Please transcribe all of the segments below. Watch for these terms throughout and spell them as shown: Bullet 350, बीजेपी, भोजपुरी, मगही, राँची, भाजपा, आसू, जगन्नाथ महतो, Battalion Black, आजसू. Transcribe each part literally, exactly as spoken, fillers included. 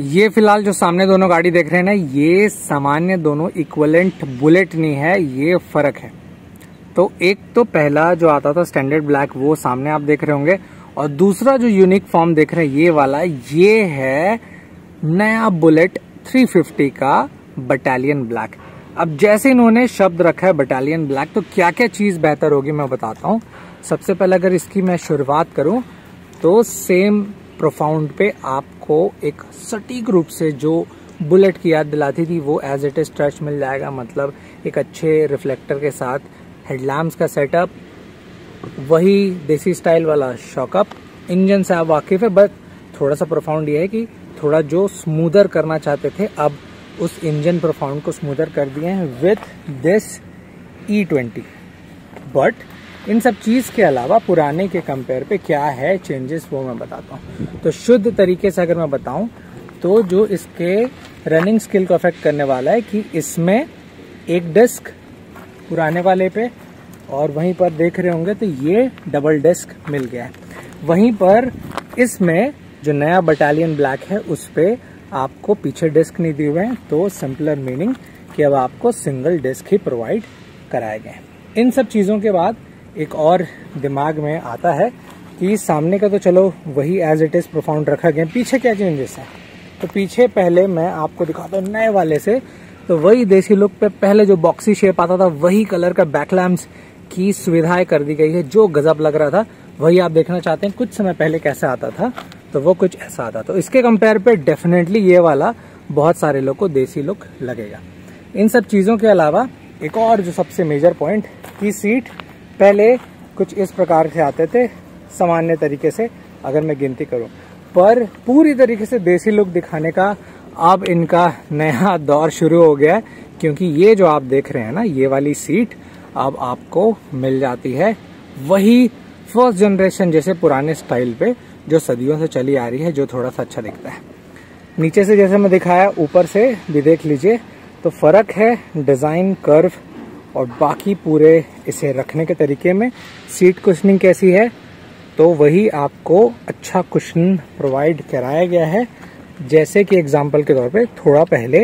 ये फिलहाल जो सामने दोनों गाड़ी देख रहे हैं ना, ये सामान्य दोनों इक्वलेंट बुलेट नहीं है, ये फर्क है। तो एक तो पहला जो आता था स्टैंडर्ड ब्लैक वो सामने आप देख रहे होंगे, और दूसरा जो यूनिक फॉर्म देख रहे हैं ये वाला, ये है नया बुलेट थ्री फिफ्टी का बटालियन ब्लैक। अब जैसे इन्होंने शब्द रखा है बटालियन ब्लैक, तो क्या क्या चीज बेहतर होगी मैं बताता हूँ। सबसे पहले अगर इसकी मैं शुरुआत करूँ तो सेम प्रोफाउंड पे आपको एक सटीक रूप से जो बुलेट की याद दिलाती थी वो एज इट इज टच मिल जाएगा। मतलब एक अच्छे रिफ्लेक्टर के साथ हेडलैम्प्स का सेटअप, वही देसी स्टाइल वाला शॉकअप। इंजन से आप वाकिफ है, बट थोड़ा सा प्रोफाउंड ये है कि थोड़ा जो स्मूदर करना चाहते थे अब उस इंजन प्रोफाउंड को स्मूदर कर दिए हैं with this E twenty. But इन सब चीज़ के अलावा पुराने के कंपेयर पे क्या है चेंजेस वो मैं बताता हूँ। तो शुद्ध तरीके से अगर मैं बताऊँ तो जो इसके रनिंग स्किल को अफेक्ट करने वाला है कि इसमें एक डिस्क पुराने वाले पे, और वहीं पर देख रहे होंगे तो ये डबल डिस्क मिल गया है। वहीं पर इसमें जो नया बटालियन ब्लैक है उस पर आपको पीछे डिस्क नहीं दिए हुए हैं, तो सिंपलर मीनिंग कि अब आपको सिंगल डिस्क ही प्रोवाइड कराए गए हैं। इन सब चीज़ों के बाद एक और दिमाग में आता है कि सामने का तो चलो वही एज इट इज़ प्रोफाउंड रखा गया, पीछे क्या चेंजेस हैं। तो पीछे पहले मैं आपको दिखाता हूँ नए वाले से, तो वही देसी लुक पे पहले जो बॉक्सी शेप आता था वही कलर का बैकलैम्प्स की सुविधाएं कर दी गई है। जो गजब लग रहा था वही आप देखना चाहते हैं कुछ समय पहले कैसा आता था, तो वो कुछ ऐसा आता। तो इसके कंपेयर पे डेफिनेटली ये वाला बहुत सारे लोग को देसी लुक लगेगा। इन सब चीज़ों के अलावा एक और जो सबसे मेजर पॉइंट की सीट पहले कुछ इस प्रकार से आते थे सामान्य तरीके से अगर मैं गिनती करूं, पर पूरी तरीके से देसी लुक दिखाने का अब इनका नया दौर शुरू हो गया है, क्योंकि ये जो आप देख रहे हैं ना ये वाली सीट अब आपको मिल जाती है वही फर्स्ट जनरेशन जैसे पुराने स्टाइल पे जो सदियों से चली आ रही है, जो थोड़ा सा अच्छा दिखता है। नीचे से जैसे मैं दिखाया ऊपर से भी देख लीजिए, तो फर्क है डिज़ाइन, कर्व और बाकी पूरे इसे रखने के तरीके में। सीट कुशनिंग कैसी है तो वही आपको अच्छा कुशन प्रोवाइड कराया गया है, जैसे कि एग्जाम्पल के तौर पे थोड़ा पहले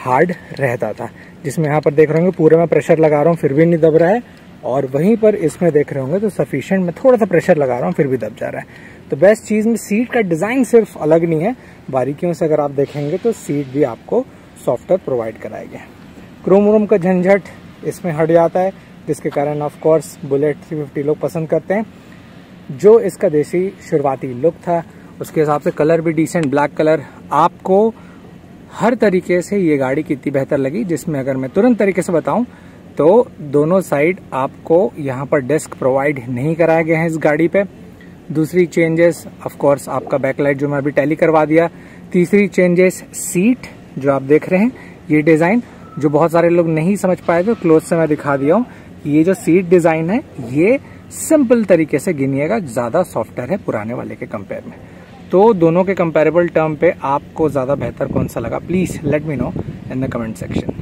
हार्ड रहता था, जिसमें यहाँ पर देख रहे होंगे पूरे में प्रेशर लगा रहा हूँ फिर भी नहीं दब रहा है, और वहीं पर इसमें देख रहे होंगे तो सफिशिएंट मैं थोड़ा सा प्रेशर लगा रहा हूँ फिर भी दब जा रहा है। तो बेस्ट चीज़ में सीट का डिज़ाइन सिर्फ अलग नहीं है, बारीकियों से अगर आप देखेंगे तो सीट भी आपको सॉफ्टवेयर प्रोवाइड कराया गया है। क्रोम व्रोम का झंझट इसमें हट जाता है, जिसके कारण ऑफकोर्स बुलेट थ्री फिफ्टी लोग पसंद करते हैं। जो इसका देसी शुरुआती लुक था उसके हिसाब से कलर भी डिसेंट ब्लैक कलर। आपको हर तरीके से ये गाड़ी कितनी बेहतर लगी, जिसमें अगर मैं तुरंत तरीके से बताऊँ तो दोनों साइड आपको यहाँ पर डिस्क प्रोवाइड नहीं कराया गया है इस गाड़ी पे। दूसरी चेंजेस ऑफ कोर्स आपका बैकलाइट जो मैं अभी टैली करवा दिया। तीसरी चेंजेस सीट जो आप देख रहे हैं ये डिज़ाइन जो बहुत सारे लोग नहीं समझ पाए थे, क्लोज से मैं दिखा दिया हूँ। ये जो सीट डिज़ाइन है ये सिंपल तरीके से गिनिएगा, ज़्यादा सॉफ्टवेयर है पुराने वाले के कंपेयर में। तो दोनों के कंपेरेबल टर्म पे आपको ज़्यादा बेहतर कौन सा लगा, please let me know in the comment section.